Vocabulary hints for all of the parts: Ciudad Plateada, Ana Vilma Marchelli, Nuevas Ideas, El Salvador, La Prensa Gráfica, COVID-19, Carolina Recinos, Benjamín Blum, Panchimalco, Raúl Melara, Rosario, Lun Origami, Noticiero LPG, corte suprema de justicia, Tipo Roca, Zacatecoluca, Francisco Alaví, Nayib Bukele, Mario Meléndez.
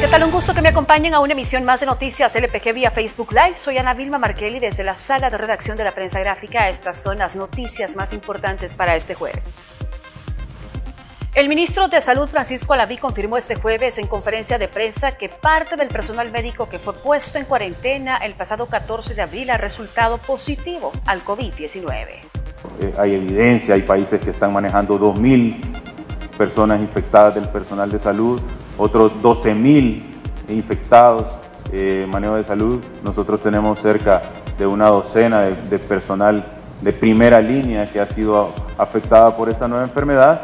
¿Qué tal? Un gusto que me acompañen a una emisión más de Noticias LPG vía Facebook Live. Soy Ana Vilma Marchelli desde la sala de redacción de La Prensa Gráfica. Estas son las noticias más importantes para este jueves. El ministro de Salud, Francisco Alaví, confirmó este jueves en conferencia de prensa que parte del personal médico que fue puesto en cuarentena el pasado 14 de abril ha resultado positivo al COVID-19. Hay evidencia, hay países que están manejando 2.000 personas infectadas del personal de salud, otros 12.000 infectados, manejo de salud. Nosotros tenemos cerca de una docena de personal de primera línea que ha sido afectada por esta nueva enfermedad.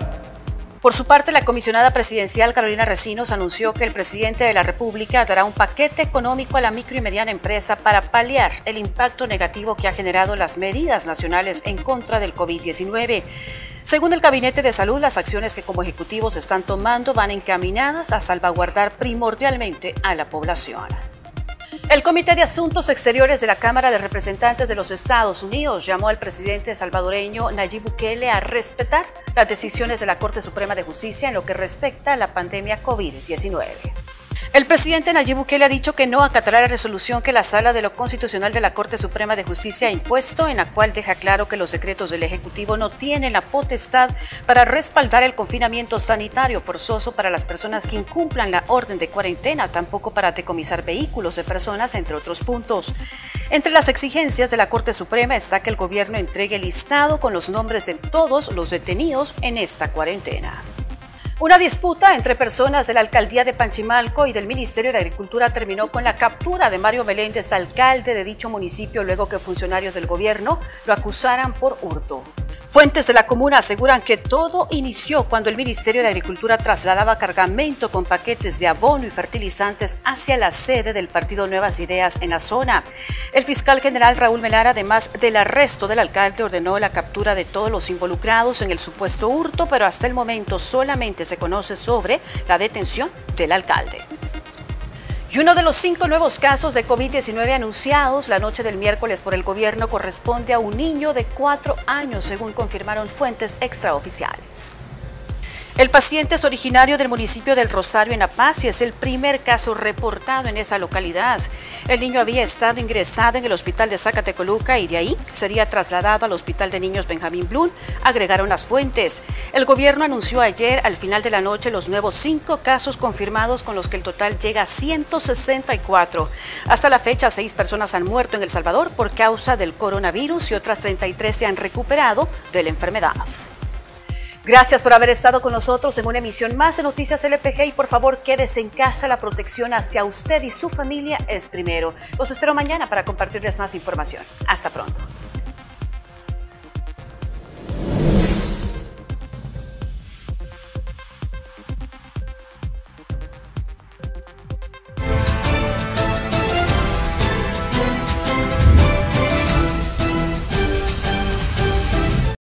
Por su parte, la comisionada presidencial Carolina Recinos anunció que el presidente de la República dará un paquete económico a la micro y mediana empresa para paliar el impacto negativo que ha generado las medidas nacionales en contra del COVID-19. Según el Gabinete de Salud, las acciones que como ejecutivos están tomando van encaminadas a salvaguardar primordialmente a la población. El Comité de Asuntos Exteriores de la Cámara de Representantes de los Estados Unidos llamó al presidente salvadoreño Nayib Bukele a respetar las decisiones de la Corte Suprema de Justicia en lo que respecta a la pandemia COVID-19. El presidente Nayib Bukele ha dicho que no acatará la resolución que la Sala de lo Constitucional de la Corte Suprema de Justicia ha impuesto, en la cual deja claro que los decretos del Ejecutivo no tienen la potestad para respaldar el confinamiento sanitario forzoso para las personas que incumplan la orden de cuarentena, tampoco para decomisar vehículos de personas, entre otros puntos. Entre las exigencias de la Corte Suprema está que el gobierno entregue el listado con los nombres de todos los detenidos en esta cuarentena. Una disputa entre personas de la Alcaldía de Panchimalco y del Ministerio de Agricultura terminó con la captura de Mario Meléndez, alcalde de dicho municipio, luego que funcionarios del gobierno lo acusaran por hurto. Fuentes de la comuna aseguran que todo inició cuando el Ministerio de Agricultura trasladaba cargamento con paquetes de abono y fertilizantes hacia la sede del partido Nuevas Ideas en la zona. El fiscal general Raúl Melara, además del arresto del alcalde, ordenó la captura de todos los involucrados en el supuesto hurto, pero hasta el momento solamente se conoce sobre la detención del alcalde. Y uno de los 5 nuevos casos de COVID-19 anunciados la noche del miércoles por el gobierno corresponde a un niño de 4 años, según confirmaron fuentes extraoficiales. El paciente es originario del municipio del Rosario, en La Paz, y es el primer caso reportado en esa localidad. El niño había estado ingresado en el hospital de Zacatecoluca y de ahí sería trasladado al hospital de niños Benjamín Blum, agregaron las fuentes. El gobierno anunció ayer, al final de la noche, los nuevos 5 casos confirmados, con los que el total llega a 164. Hasta la fecha, 6 personas han muerto en El Salvador por causa del coronavirus y otras 33 se han recuperado de la enfermedad. Gracias por haber estado con nosotros en una emisión más de Noticias LPG y por favor quédese en casa, la protección hacia usted y su familia es primero. Los espero mañana para compartirles más información. Hasta pronto.